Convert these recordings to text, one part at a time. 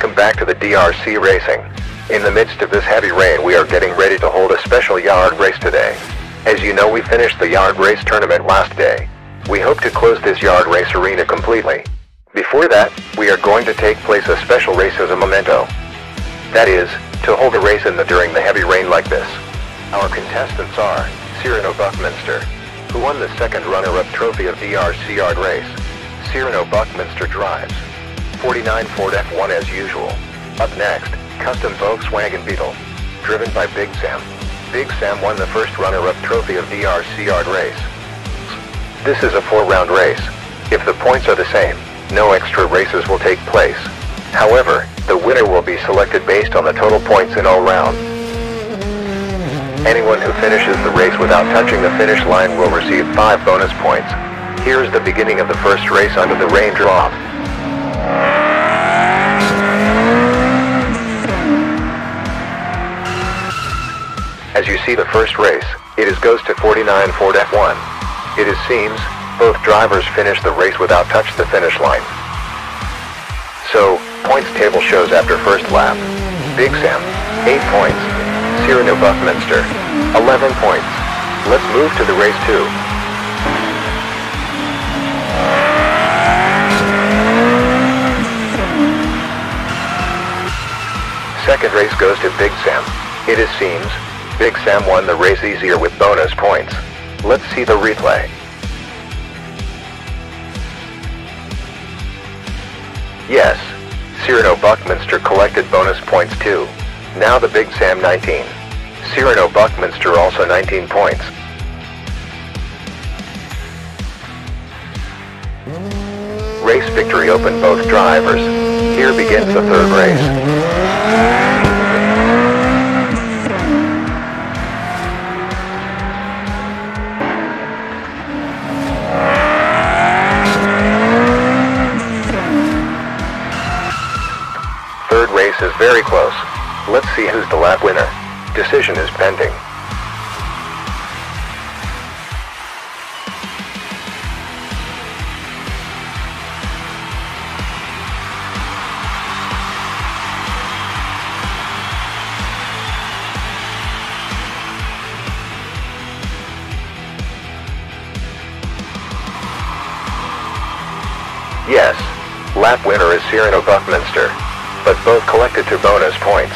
Welcome back to the DRC Racing. In the midst of this heavy rain, we are getting ready to hold a special yard race today. As you know, we finished the yard race tournament last day. We hope to close this yard race arena completely. Before that, we are going to take place a special race as a memento. That is, to hold a race in the during the heavy rain like this. Our contestants are Cyrano Buckminster, who won the second runner-up trophy of DRC Yard Race. Cyrano Buckminster drives 49 Ford F1 as usual. Up next, custom Volkswagen Beetle, driven by Big Sam. Big Sam won the first runner-up trophy of DRC Yard Race. This is a four-round race. If the points are the same, no extra races will take place. However, the winner will be selected based on the total points in all rounds. Anyone who finishes the race without touching the finish line will receive 5 bonus points. Here's the beginning of the first race under the rain drop. As you see the first race, it goes to 49 Ford F1. It seems both drivers finish the race without touching the finish line. So, points table shows after first lap. Big Sam, 8 points. Cyrano Buckminster, 11 points. Let's move to the race 2. Second race goes to Big Sam. It seems Big Sam won the race easier with bonus points. Let's see the replay. Yes, Cyrano Buckminster collected bonus points too. Now the Big Sam 19. Cyrano Buckminster also 19 points. Race victory opened both drivers. Here begins the third race. Third race is very close. Let's see who's the lap winner. Decision is pending. Yes, lap winner is Cyrano Buckminster, but both collected 2 bonus points.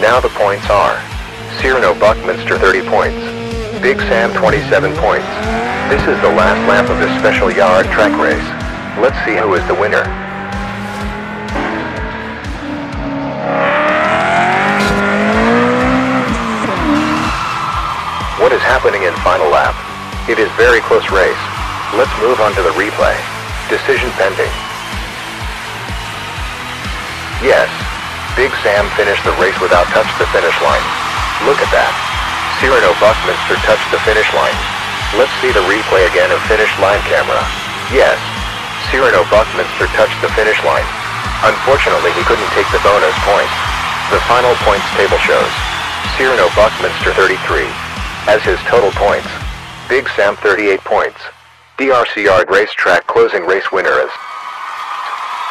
Now the points are Cyrano Buckminster 30 points, Big Sam 27 points. This is the last lap of this special yard track race. Let's see who is the winner. What is happening in final lap? It is very close race. Let's move on to the replay. Decision pending. Yes, Big Sam finished the race without touching the finish line. Look at that. Cyrano Buckminster touched the finish line. Let's see the replay again of finish line camera. Yes, Cyrano Buckminster touched the finish line. Unfortunately, he couldn't take the bonus points. The final points table shows Cyrano Buckminster 33 as his total points. Big Sam 38 points. DRC Yard Racetrack closing race winner is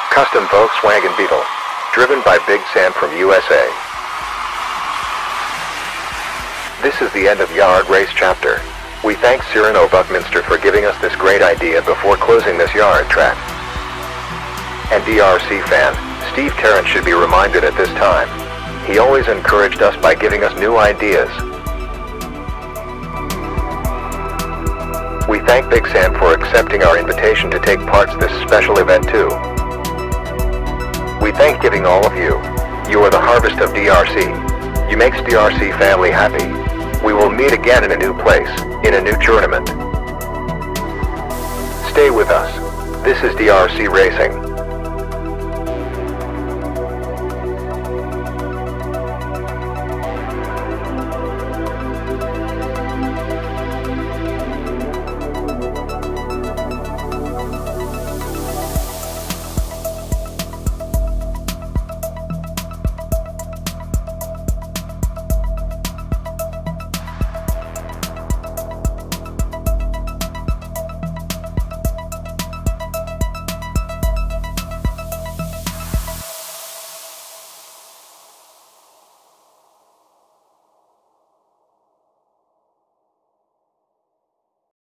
custom Volkswagen Beetle, driven by Big Sam from USA. This is the end of Yard Race Chapter. We thank Cyrano Buckminster for giving us this great idea before closing this yard track. And DRC fan, Steve Tarrant should be reminded at this time. He always encouraged us by giving us new ideas. We thank Big Sam for accepting our invitation to take part in this special event too. We thank giving all of you. You are the harvest of DRC. You makes DRC family happy. We will meet again in a new place, in a new tournament. Stay with us. This is DRC Racing.